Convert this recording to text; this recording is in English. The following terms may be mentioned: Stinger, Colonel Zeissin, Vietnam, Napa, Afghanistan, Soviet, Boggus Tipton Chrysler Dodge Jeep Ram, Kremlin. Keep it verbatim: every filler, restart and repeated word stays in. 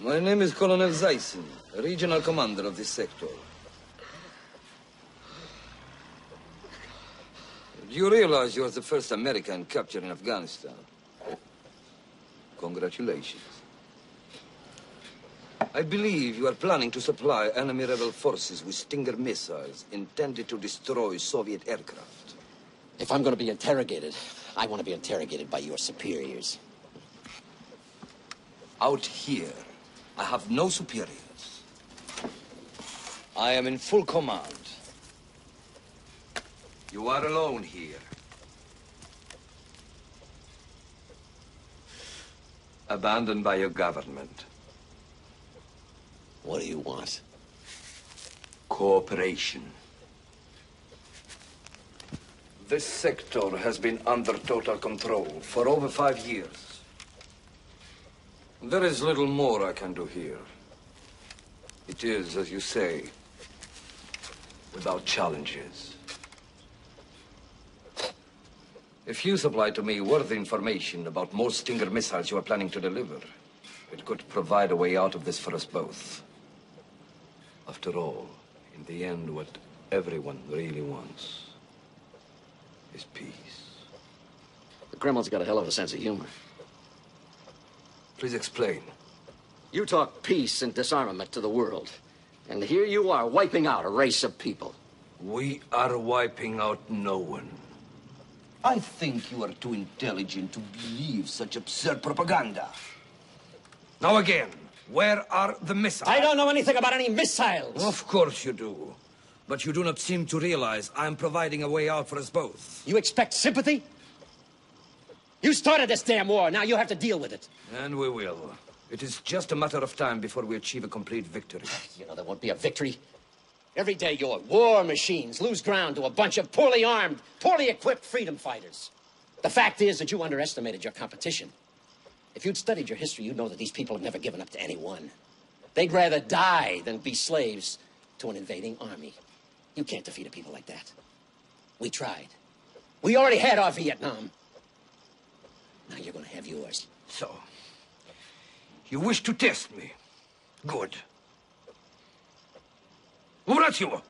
My name is Colonel Zeissin, regional commander of this sector. Do you realize you are the first American captured in Afghanistan? Congratulations. I believe you are planning to supply enemy rebel forces with Stinger missiles intended to destroy Soviet aircraft. If I'm going to be interrogated, I want to be interrogated by your superiors. Out here, I have no superiors. I am in full command. You are alone here. Abandoned by your government. What do you want? Cooperation. This sector has been under total control for over five years. There is little more I can do here. It is, as you say, without challenges. If you supply to me worthy information about more Stinger missiles you are planning to deliver, it could provide a way out of this for us both. After all, in the end, what everyone really wants is peace. The Kremlin's got a hell of a sense of humor. Please explain. You talk peace and disarmament to the world, and here you are wiping out a race of people. We are wiping out no one. I think you are too intelligent to believe such absurd propaganda. Now again, where are the missiles? I don't know anything about any missiles. Of course you do. But you do not seem to realize I'm providing a way out for us both. You expect sympathy? You started this damn war. Now you have to deal with it. And we will. It is just a matter of time before we achieve a complete victory. You know, there won't be a victory. Every day, your war machines lose ground to a bunch of poorly armed, poorly equipped freedom fighters. The fact is that you underestimated your competition. If you'd studied your history, you'd know that these people have never given up to anyone. They'd rather die than be slaves to an invading army. You can't defeat a people like that. We tried. We already had our Vietnam. Now you're going to have yours. So, you wish to test me? Good. Who brought you?